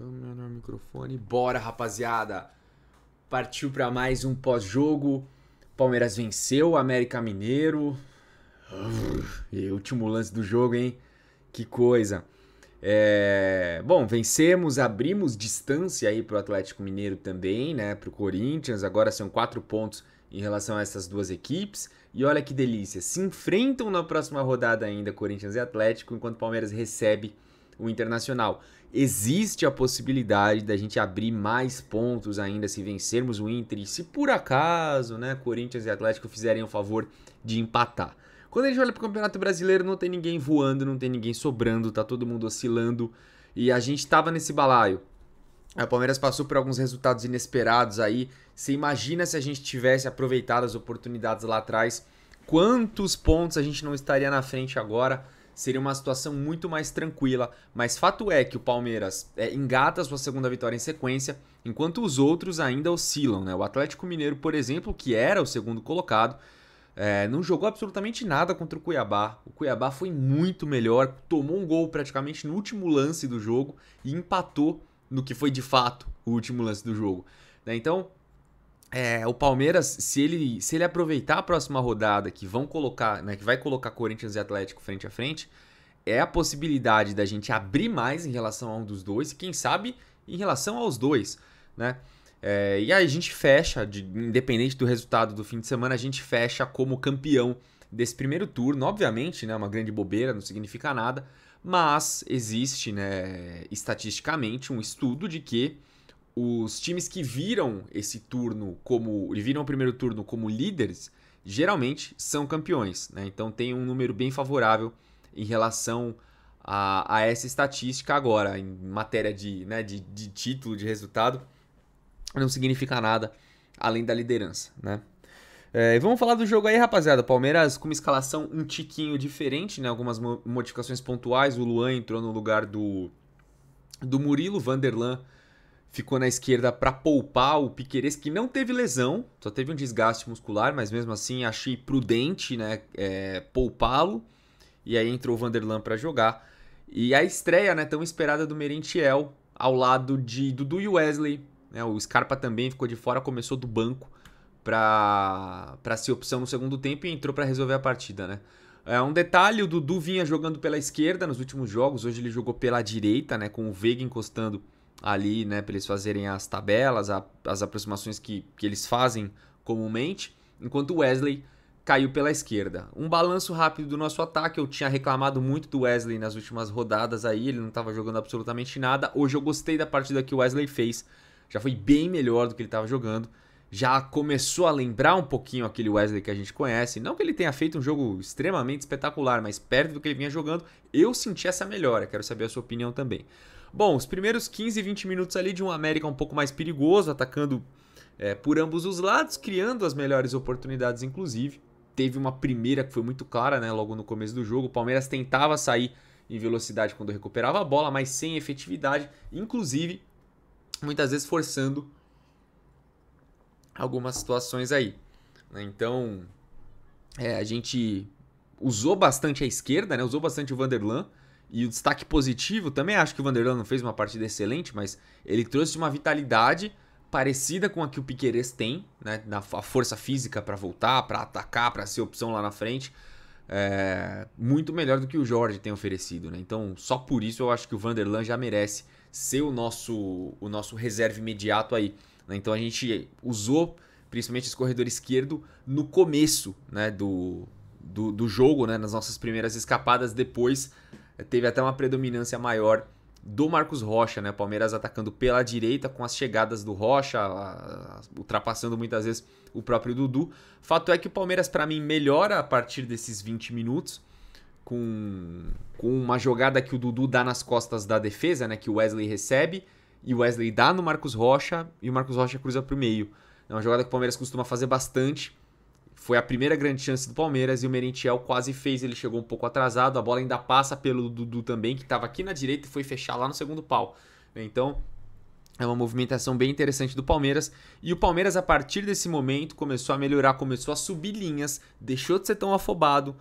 câmera, microfone. Bora, rapaziada! Partiu para mais um pós-jogo. Palmeiras venceu, América Mineiro. E último lance do jogo, hein? Que coisa. Bom, vencemos, abrimos distância aí pro Atlético Mineiro também, né? Pro Corinthians. Agora são 4 pontos em relação a essas duas equipes. E olha que delícia. Se enfrentam na próxima rodada ainda, Corinthians e Atlético, enquanto o Palmeiras recebe o Internacional. Existe a possibilidade da gente abrir mais pontos ainda se vencermos o Inter e se por acaso, né, Corinthians e Atlético fizerem o favor de empatar. Quando a gente olha para o Campeonato Brasileiro, não tem ninguém voando, não tem ninguém sobrando, tá todo mundo oscilando e a gente estava nesse balaio. O Palmeiras passou por alguns resultados inesperados aí. Você imagina se a gente tivesse aproveitado as oportunidades lá atrás, quantos pontos a gente não estaria na frente agora? Seria uma situação muito mais tranquila, mas fato é que o Palmeiras engata a sua segunda vitória em sequência, enquanto os outros ainda oscilam, né? O Atlético Mineiro, por exemplo, que era o segundo colocado, não jogou absolutamente nada contra o Cuiabá. O Cuiabá foi muito melhor, tomou um gol praticamente no último lance do jogo e empatou no que foi de fato o último lance do jogo, né? Então, o Palmeiras, se ele aproveitar a próxima rodada que vão colocar, né, que vai colocar Corinthians e Atlético frente a frente, é a possibilidade da gente abrir mais em relação a um dos dois e quem sabe em relação aos dois, né? E aí a gente fecha, independente do resultado do fim de semana, a gente fecha como campeão desse primeiro turno. Obviamente, né, uma grande bobeira, não significa nada, mas existe, né, estatisticamente um estudo de que os times que viram esse turno como, viram o primeiro turno como líderes, geralmente são campeões, né? Então tem um número bem favorável em relação a essa estatística agora, em matéria de, né, de título, de resultado, não significa nada além da liderança, né? Vamos falar do jogo aí, rapaziada. Palmeiras com uma escalação um tiquinho diferente, né? Algumas modificações pontuais. O Luan entrou no lugar do Murilo. Vanderlan ficou na esquerda para poupar o Piquerez, que não teve lesão, só teve um desgaste muscular, mas mesmo assim achei prudente, né, poupá-lo. E aí entrou o Vanderlan para jogar. E a estreia, né, tão esperada do Merentiel ao lado de Dudu e Wesley, né? O Scarpa também ficou de fora, começou do banco para ser opção no segundo tempo e entrou para resolver a partida, né? Um detalhe, o Dudu vinha jogando pela esquerda nos últimos jogos, hoje ele jogou pela direita, né, com o Veiga encostando ali, né, para eles fazerem as tabelas, as aproximações que eles fazem comumente, enquanto o Wesley caiu pela esquerda. Um balanço rápido do nosso ataque, eu tinha reclamado muito do Wesley nas últimas rodadas aí, ele não estava jogando absolutamente nada. Hoje eu gostei da partida que o Wesley fez, já foi bem melhor do que ele estava jogando, já começou a lembrar um pouquinho aquele Wesley que a gente conhece, não que ele tenha feito um jogo extremamente espetacular, mas perto do que ele vinha jogando, eu senti essa melhora, quero saber a sua opinião também. Bom, os primeiros 15, 20 minutos ali de um América um pouco mais perigoso, atacando por ambos os lados, criando as melhores oportunidades, inclusive. Teve uma primeira que foi muito clara, né, logo no começo do jogo. O Palmeiras tentava sair em velocidade quando recuperava a bola, mas sem efetividade, inclusive, muitas vezes forçando algumas situações aí, né? Então, a gente usou bastante a esquerda, né, usou bastante o Vanderlan. E o destaque positivo, também acho que o Vanderlan não fez uma partida excelente, mas ele trouxe uma vitalidade parecida com a que o Piquerez tem, né? A força física para voltar, para atacar, para ser opção lá na frente, muito melhor do que o Jorge tem oferecido, né? Então, só por isso eu acho que o Vanderlan já merece ser o nosso reserva imediato aí, né? Então, a gente usou principalmente esse corredor esquerdo no começo, né, do jogo, né, nas nossas primeiras escapadas. Depois teve até uma predominância maior do Marcos Rocha, né? Palmeiras atacando pela direita com as chegadas do Rocha, ultrapassando muitas vezes o próprio Dudu. Fato é que o Palmeiras, para mim, melhora a partir desses 20 minutos, com uma jogada que o Dudu dá nas costas da defesa, né, que o Wesley recebe, e o Wesley dá no Marcos Rocha, e o Marcos Rocha cruza para o meio. É uma jogada que o Palmeiras costuma fazer bastante. Foi a primeira grande chance do Palmeiras e o Merentiel quase fez, ele chegou um pouco atrasado, a bola ainda passa pelo Dudu também, que estava aqui na direita e foi fechar lá no segundo pau. Então, é uma movimentação bem interessante do Palmeiras. E o Palmeiras, a partir desse momento, começou a melhorar, começou a subir linhas, deixou de ser tão afobado,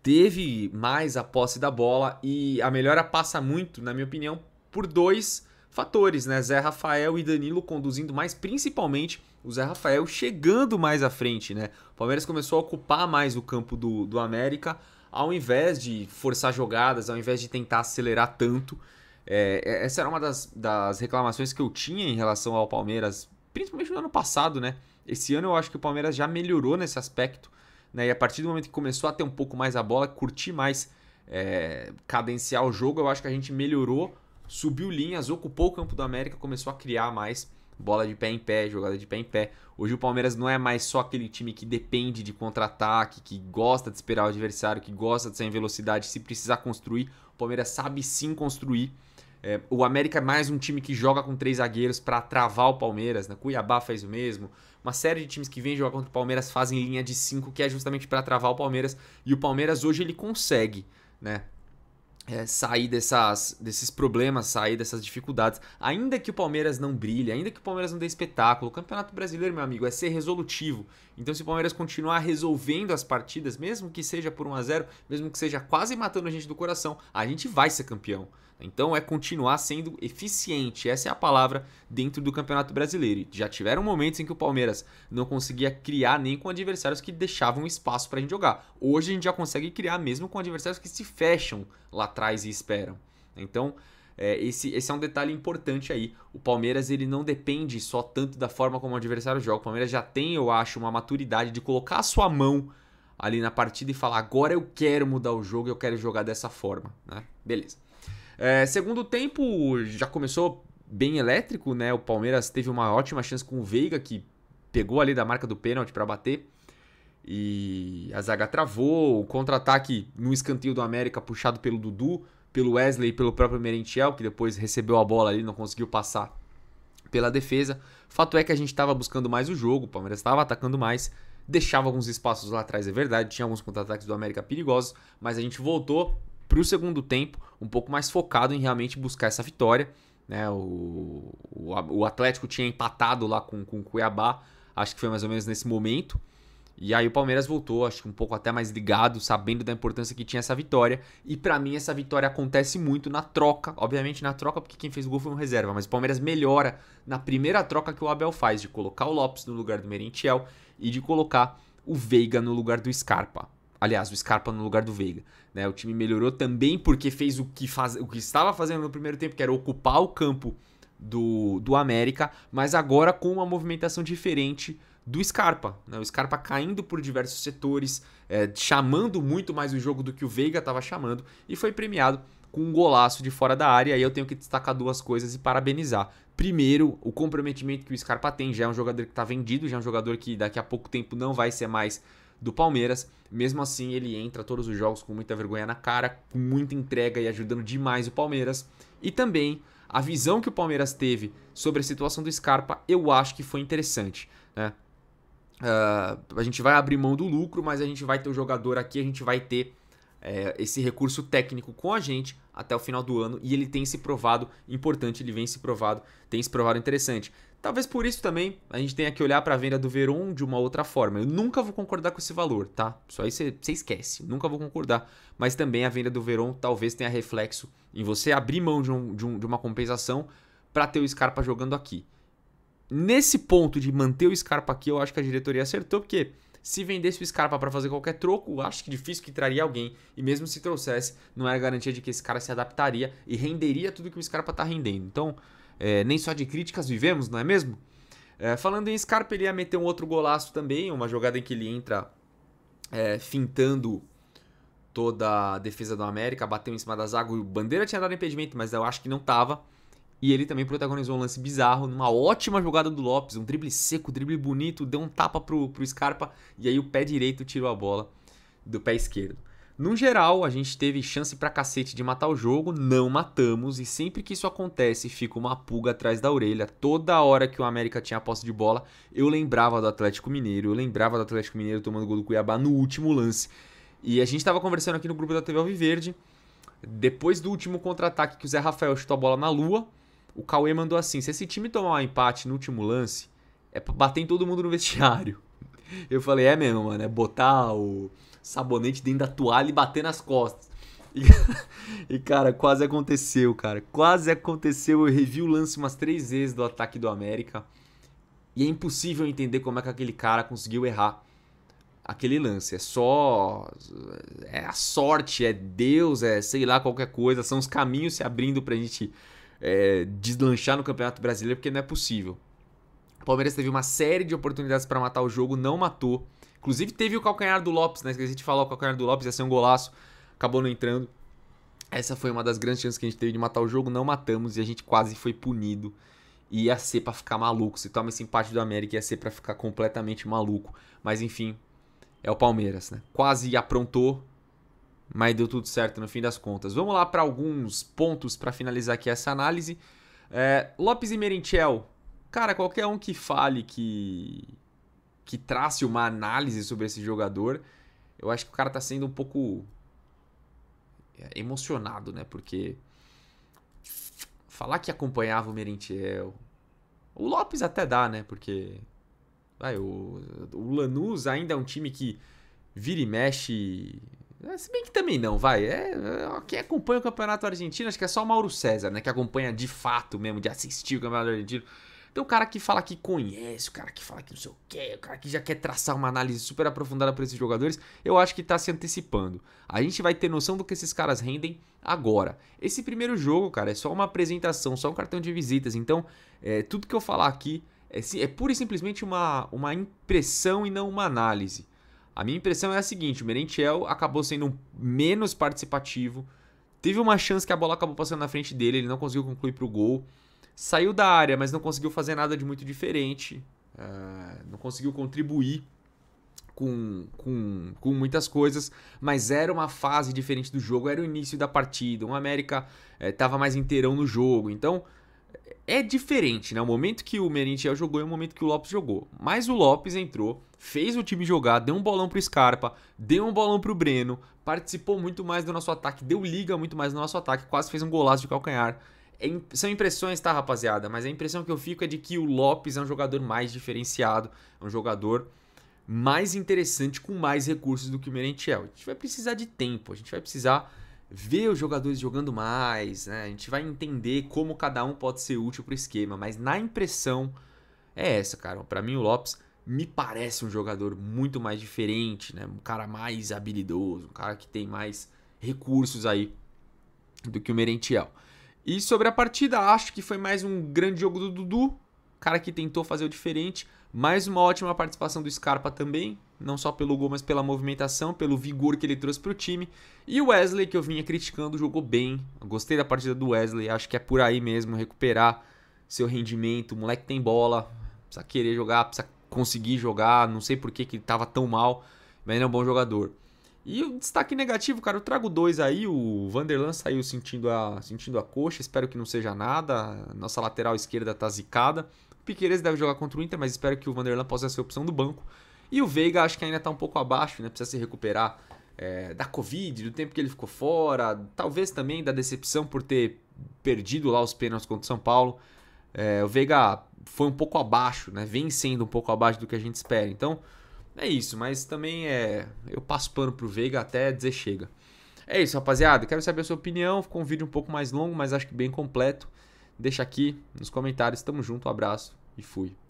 teve mais a posse da bola e a melhora passa muito, na minha opinião, por dois fatores, né? Zé Rafael e Danilo conduzindo mais, principalmente o Zé Rafael chegando mais à frente, né? O Palmeiras começou a ocupar mais o campo do América, ao invés de forçar jogadas, ao invés de tentar acelerar tanto. Essa era uma das reclamações que eu tinha em relação ao Palmeiras, principalmente no ano passado, né? Esse ano eu acho que o Palmeiras já melhorou nesse aspecto, né? E a partir do momento que começou a ter um pouco mais a bola, curtir mais, cadenciar o jogo, eu acho que a gente melhorou, subiu linhas, ocupou o campo do América, começou a criar mais bola de pé em pé, jogada de pé em pé. Hoje o Palmeiras não é mais só aquele time que depende de contra-ataque, que gosta de esperar o adversário, que gosta de sair em velocidade. Se precisar construir, o Palmeiras sabe sim construir. O América é mais um time que joga com 3 zagueiros para travar o Palmeiras, né? Cuiabá faz o mesmo. Uma série de times que vem jogar contra o Palmeiras fazem linha de 5, que é justamente para travar o Palmeiras. E o Palmeiras hoje ele consegue, né, sair desses problemas, sair dessas dificuldades. Ainda que o Palmeiras não brilhe, ainda que o Palmeiras não dê espetáculo, o Campeonato Brasileiro, meu amigo, é ser resolutivo. Então se o Palmeiras continuar resolvendo as partidas, mesmo que seja por 1 a 0, mesmo que seja quase matando a gente do coração, a gente vai ser campeão. Então é continuar sendo eficiente, essa é a palavra dentro do Campeonato Brasileiro. E já tiveram momentos em que o Palmeiras não conseguia criar nem com adversários que deixavam espaço para a gente jogar. Hoje a gente já consegue criar mesmo com adversários que se fecham lá atrás e esperam. Então esse é um detalhe importante aí. O Palmeiras ele não depende só tanto da forma como o adversário joga. O Palmeiras já tem, eu acho, uma maturidade de colocar a sua mão ali na partida e falar: agora eu quero mudar o jogo, eu quero jogar dessa forma, né? Beleza. Segundo tempo já começou bem elétrico, né? O Palmeiras teve uma ótima chance com o Veiga, que pegou ali da marca do pênalti para bater, e a zaga travou. O contra-ataque no escanteio do América, puxado pelo Dudu, pelo Wesley e pelo próprio Merentiel, que depois recebeu a bola ali e não conseguiu passar pela defesa. Fato é que a gente estava buscando mais o jogo, o Palmeiras estava atacando mais, deixava alguns espaços lá atrás, é verdade, tinha alguns contra-ataques do América perigosos, mas a gente voltou para o segundo tempo um pouco mais focado em realmente buscar essa vitória, né? O Atlético tinha empatado lá com o Cuiabá, acho que foi mais ou menos nesse momento, e aí o Palmeiras voltou, acho que um pouco até mais ligado, sabendo da importância que tinha essa vitória. E para mim essa vitória acontece muito na troca, obviamente na troca, porque quem fez o gol foi um reserva, mas o Palmeiras melhora na primeira troca que o Abel faz, de colocar o Lopes no lugar do Merentiel e de colocar o Veiga no lugar do Scarpa. Aliás, o Scarpa no lugar do Veiga, né? O time melhorou também porque fez o que estava fazendo no primeiro tempo, que era ocupar o campo do América, mas agora com uma movimentação diferente do Scarpa, né? O Scarpa caindo por diversos setores, chamando muito mais o jogo do que o Veiga estava chamando, e foi premiado com um golaço de fora da área. E aí eu tenho que destacar duas coisas e parabenizar. Primeiro, o comprometimento que o Scarpa tem, já é um jogador que está vendido, já é um jogador que daqui a pouco tempo não vai ser mais do Palmeiras. Mesmo assim, ele entra todos os jogos com muita vergonha na cara, com muita entrega e ajudando demais o Palmeiras. E também a visão que o Palmeiras teve sobre a situação do Scarpa, eu acho que foi interessante, né? A gente vai abrir mão do lucro, mas a gente vai ter o jogador aqui, a gente vai ter esse recurso técnico com a gente até o final do ano, e ele tem se provado importante, ele vem se provado, tem se provado interessante. Talvez por isso também a gente tenha que olhar para a venda do Veron de uma outra forma. Eu nunca vou concordar com esse valor, tá? Isso aí você esquece, eu nunca vou concordar. Mas também a venda do Veron talvez tenha reflexo em você abrir mão de uma compensação para ter o Scarpa jogando aqui. Nesse ponto de manter o Scarpa aqui, eu acho que a diretoria acertou, porque se vendesse o Scarpa para fazer qualquer troco, acho que difícil que traria alguém. E mesmo se trouxesse, não era garantia de que esse cara se adaptaria e renderia tudo que o Scarpa está rendendo. Então, nem só de críticas vivemos, não é mesmo? Falando em Scarpa, ele ia meter um outro golaço também, uma jogada em que ele entra fintando toda a defesa do América, bateu em cima da zaga, o Bandeira tinha dado impedimento, mas eu acho que não estava. E ele também protagonizou um lance bizarro, numa ótima jogada do Lopes, um drible seco, drible bonito, deu um tapa pro Scarpa, e aí o pé direito tirou a bola do pé esquerdo. No geral, a gente teve chance pra cacete de matar o jogo, não matamos, e sempre que isso acontece, fica uma pulga atrás da orelha. Toda hora que o América tinha a posse de bola, eu lembrava do Atlético Mineiro, tomando gol do Cuiabá no último lance. E a gente tava conversando aqui no grupo da TV Alviverde, depois do último contra-ataque que o Zé Rafael chutou a bola na lua, o Cauê mandou assim: se esse time tomar um empate no último lance, é pra bater em todo mundo no vestiário. Eu falei: é mesmo, mano, é botar o sabonete dentro da toalha e bater nas costas. E cara, quase aconteceu, cara. Quase aconteceu. Eu revi o lance umas 3 vezes do ataque do América. E é impossível entender como é que aquele cara conseguiu errar aquele lance. É só... é a sorte, é Deus, é sei lá, qualquer coisa. São os caminhos se abrindo pra gente deslanchar no Campeonato Brasileiro, porque não é possível. O Palmeiras teve uma série de oportunidades pra matar o jogo, não matou. Inclusive teve o calcanhar do Lopes, né? Esqueci de falar, o calcanhar do Lopes ia ser um golaço, acabou não entrando. Essa foi uma das grandes chances que a gente teve de matar o jogo, não matamos e a gente quase foi punido. E ia ser pra ficar maluco. Se toma esse empate do América, ia ser pra ficar completamente maluco. Mas enfim, é o Palmeiras, né? Quase aprontou, mas deu tudo certo no fim das contas. Vamos lá pra alguns pontos pra finalizar aqui essa análise. Lopes e Merentiel. Cara, qualquer um que fale que trace uma análise sobre esse jogador, eu acho que o cara tá sendo um pouco emocionado, né? Porque... falar que acompanhava o Merentiel... o Lopes até dá, né? Porque... vai, o Lanús ainda é um time que vira e mexe... se bem que também não, vai. Quem acompanha o Campeonato Argentino, acho que é só o Mauro César, né? Que acompanha de fato mesmo, de assistir o Campeonato Argentino. Tem o cara que fala que conhece, o cara que fala que não sei o quê, o cara que já quer traçar uma análise super aprofundada para esses jogadores, eu acho que tá se antecipando. A gente vai ter noção do que esses caras rendem agora. Esse primeiro jogo, cara, é só uma apresentação, só um cartão de visitas. Então, tudo que eu falar aqui é pura e simplesmente uma impressão e não uma análise. A minha impressão é a seguinte: o Merentiel acabou sendo menos participativo, teve uma chance que a bola acabou passando na frente dele, ele não conseguiu concluir pro gol. Saiu da área, mas não conseguiu fazer nada de muito diferente. Não conseguiu contribuir com muitas coisas. Mas era uma fase diferente do jogo. Era o início da partida. O América estava mais inteirão no jogo. Então, é diferente, né? O momento que o Merentiel jogou é o momento que o Lopes jogou. Mas o Lopes entrou, fez o time jogar, deu um bolão pro Scarpa, deu um bolão pro Breno, participou muito mais do nosso ataque, deu liga muito mais no nosso ataque, quase fez um golaço de calcanhar. São impressões, tá, rapaziada? Mas a impressão que eu fico é de que o Lopes é um jogador mais diferenciado, é um jogador mais interessante, com mais recursos do que o Merentiel. A gente vai precisar de tempo, a gente vai precisar ver os jogadores jogando mais, né? A gente vai entender como cada um pode ser útil pro esquema, mas na impressão é essa, cara. Pra mim o Lopes me parece um jogador muito mais diferente, né? Um cara mais habilidoso, um cara que tem mais recursos aí do que o Merentiel. E sobre a partida, acho que foi mais um grande jogo do Dudu, cara que tentou fazer o diferente, mais uma ótima participação do Scarpa também, não só pelo gol, mas pela movimentação, pelo vigor que ele trouxe para o time, e o Wesley, que eu vinha criticando, jogou bem, gostei da partida do Wesley, acho que é por aí mesmo, recuperar seu rendimento, o moleque tem bola, precisa querer jogar, precisa conseguir jogar, não sei por que ele estava tão mal, mas ele é um bom jogador. E o destaque negativo, cara, eu trago 2 aí, o Vanderlan saiu sentindo a coxa, espero que não seja nada, nossa lateral esquerda tá zicada, o Piqueires deve jogar contra o Inter, mas espero que o Vanderlan possa ser a opção do banco, e o Veiga acho que ainda tá um pouco abaixo, né, precisa se recuperar da Covid, do tempo que ele ficou fora, talvez também da decepção por ter perdido lá os pênaltis contra o São Paulo, o Veiga foi um pouco abaixo, né, vem sendo um pouco abaixo do que a gente espera, então... é isso, mas também eu passo pano pro Veiga até dizer chega. É isso, rapaziada. Quero saber a sua opinião. Ficou um vídeo um pouco mais longo, mas acho que bem completo. Deixa aqui nos comentários. Tamo junto, um abraço e fui.